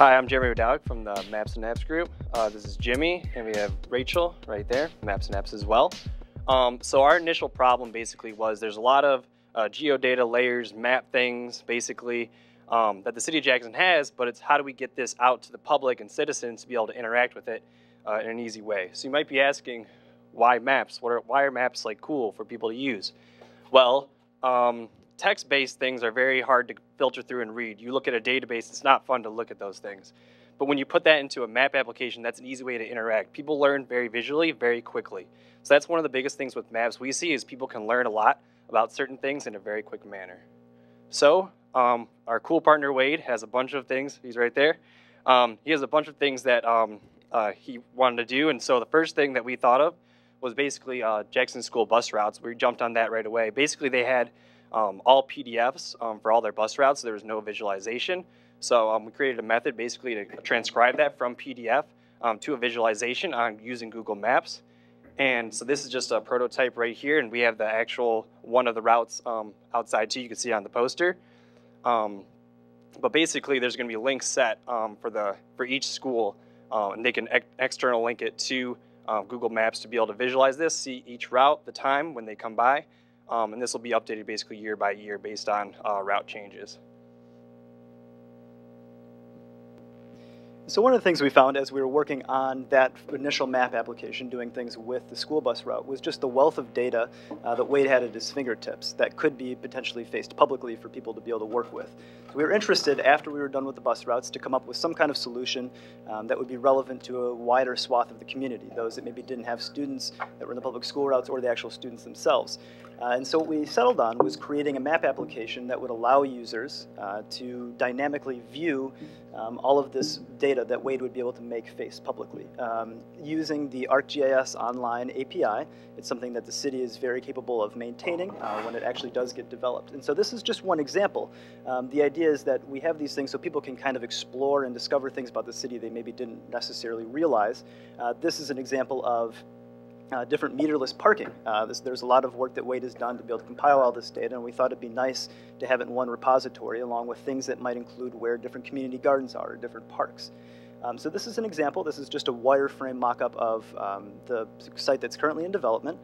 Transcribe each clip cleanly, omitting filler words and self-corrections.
Hi, I'm Jeremy Wodawick from the Maps and Apps group. This is Jimmy, and we have Rachel right there, Maps and Apps as well. So our initial problem basically was there's a lot of geodata layers, map things basically that the city of Jackson has, but it's how do we get this out to the public and citizens to be able to interact with it in an easy way. So you might be asking, why maps? Why are maps like cool for people to use? Well, text-based things are very hard to filter through and read. You look at a database, it's not fun to look at those things. But when you put that into a map application, that's an easy way to interact. People learn very visually, very quickly. So that's one of the biggest things with maps we see is people can learn a lot about certain things in a very quick manner. So our cool partner Wade has a bunch of things. He's right there. He has a bunch of things that he wanted to do. And so the first thing that we thought of was basically Jackson school bus routes. We jumped on that right away. Basically, they had all PDFs for all their bus routes, so there was no visualization. So we created a method basically to transcribe that from PDF to a visualization on using Google Maps. And so this is just a prototype right here, and we have the actual one of the routes outside too. You can see it on the poster. But basically, there's going to be links set for each school, and they can external link it to Google Maps to be able to visualize this, see each route, the time when they come by. And this will be updated basically year by year based on route changes. So one of the things we found as we were working on that initial map application, doing things with the school bus route, was just the wealth of data that Wade had at his fingertips that could be potentially faced publicly for people to be able to work with. So we were interested, after we were done with the bus routes, to come up with some kind of solution that would be relevant to a wider swath of the community, those that maybe didn't have students that were in the public school routes or the actual students themselves. And so what we settled on was creating a map application that would allow users to dynamically view all of this data that Wade would be able to make face publicly. Using the ArcGIS online API, it's something that the city is very capable of maintaining when it actually does get developed. And so this is just one example. The idea is that we have these things so people can kind of explore and discover things about the city they maybe didn't necessarily realize. This is an example of different meterless parking. There's a lot of work that Wade has done to be able to compile all this data, and we thought it'd be nice to have it in one repository along with things that might include where different community gardens are or different parks. So this is an example. This is just a wireframe mock-up of the site that's currently in development.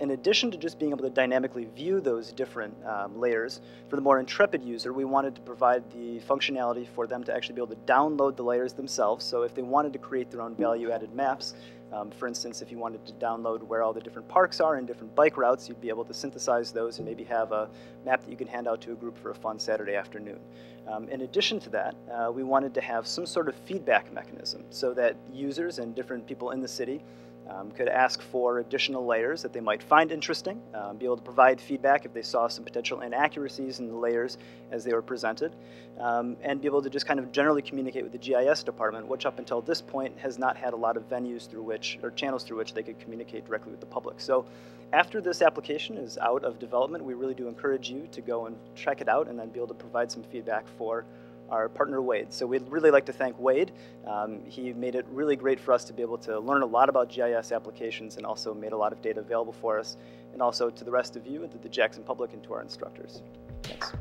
In addition to just being able to dynamically view those different layers, for the more intrepid user, we wanted to provide the functionality for them to actually be able to download the layers themselves. So if they wanted to create their own value-added maps, for instance, if you wanted to download where all the different parks are and different bike routes, you'd be able to synthesize those and maybe have a map that you can hand out to a group for a fun Saturday afternoon. In addition to that, we wanted to have some sort of feedback mechanism so that users and different people in the city could ask for additional layers that they might find interesting, be able to provide feedback if they saw some potential inaccuracies in the layers as they were presented, and be able to just kind of generally communicate with the GIS department, which up until this point has not had a lot of venues through which, or channels through which, they could communicate directly with the public. So after this application is out of development, we really do encourage you to go and check it out and then be able to provide some feedback for our partner Wade. So we'd really like to thank Wade. He made it really great for us to be able to learn a lot about GIS applications and also made a lot of data available for us, and also to the rest of you and to the Jackson public and to our instructors. Thanks.